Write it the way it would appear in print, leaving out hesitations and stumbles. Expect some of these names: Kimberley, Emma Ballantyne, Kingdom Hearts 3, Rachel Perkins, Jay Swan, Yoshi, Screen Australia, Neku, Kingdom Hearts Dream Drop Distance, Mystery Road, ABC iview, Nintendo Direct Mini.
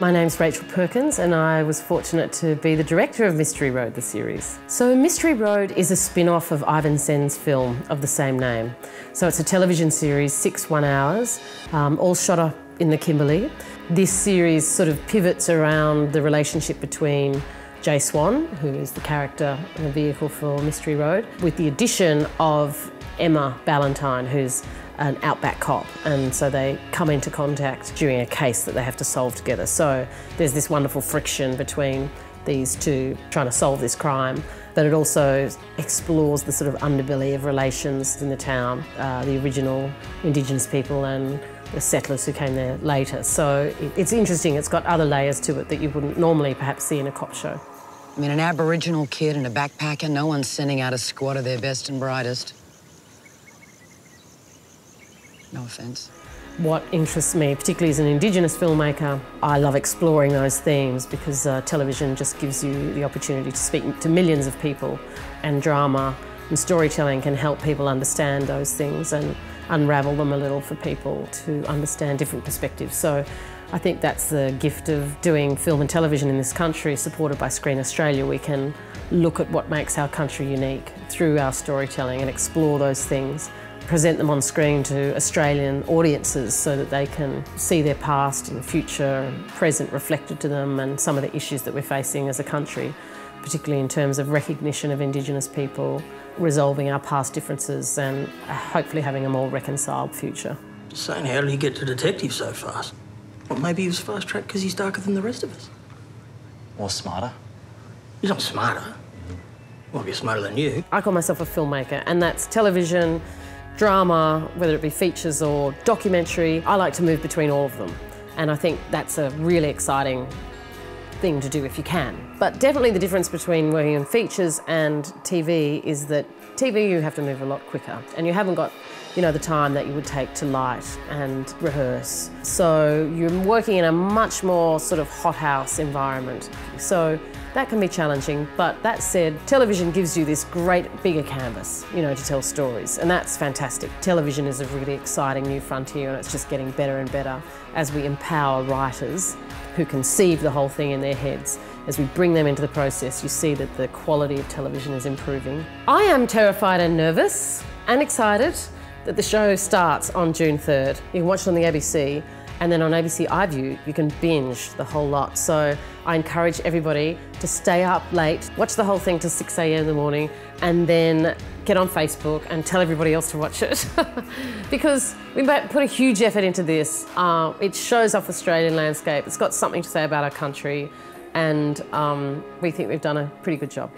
My name's Rachel Perkins and I was fortunate to be the director of Mystery Road, the series. So Mystery Road is a spin-off of Ivan Sen's film of the same name. So it's a television series, 6 one-hours, all shot up in the Kimberley. This series sort of pivots around the relationship between Jay Swan, who is the character and the vehicle for Mystery Road, with the addition of Emma Ballantyne, who's an outback cop, and so they come into contact during a case that they have to solve together. So there's this wonderful friction between these two trying to solve this crime, but it also explores the sort of underbelly of relations in the town, the original Indigenous people and the settlers who came there later. So it's interesting, it's got other layers to it that you wouldn't normally perhaps see in a cop show. I mean, an Aboriginal kid and a backpacker, no one's sending out a squad of their best and brightest. No offence. What interests me, particularly as an Indigenous filmmaker, I love exploring those themes because television just gives you the opportunity to speak to millions of people, and drama and storytelling can help people understand those things and unravel them a little for people to understand different perspectives. So I think that's the gift of doing film and television in this country, supported by Screen Australia. We can look at what makes our country unique through our storytelling and explore those things, present them on screen to Australian audiences so that they can see their past and future and present reflected to them, and some of the issues that we're facing as a country, particularly in terms of recognition of Indigenous people, resolving our past differences and hopefully having a more reconciled future. Just saying, how did he get to detective so fast? Well, maybe he was fast-tracked because he's darker than the rest of us. Or smarter. He's not smarter. Well, he's smarter than you. I call myself a filmmaker, and that's television, drama, whether it be features or documentary. I like to move between all of them, and I think that's a really exciting thing to do if you can. But definitely the difference between working in features and TV is that TV you have to move a lot quicker, and you haven't got, you know, the time that you would take to light and rehearse. So you're working in a much more sort of hothouse environment. So that can be challenging, but that said, television gives you this great bigger canvas, you know, to tell stories, and that's fantastic. Television is a really exciting new frontier, and it's just getting better and better as we empower writers who conceive the whole thing in their heads. As we bring them into the process, you see that the quality of television is improving. I am terrified and nervous and excited that the show starts on June 3rd. You can watch it on the ABC, and then on ABC iview, you can binge the whole lot. So I encourage everybody to stay up late, watch the whole thing till 6 AM in the morning, and then get on Facebook and tell everybody else to watch it. Because we put a huge effort into this. It shows off the Australian landscape. It's got something to say about our country, and we think we've done a pretty good job.